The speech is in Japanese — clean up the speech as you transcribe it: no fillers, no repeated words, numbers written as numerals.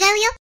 違うよ。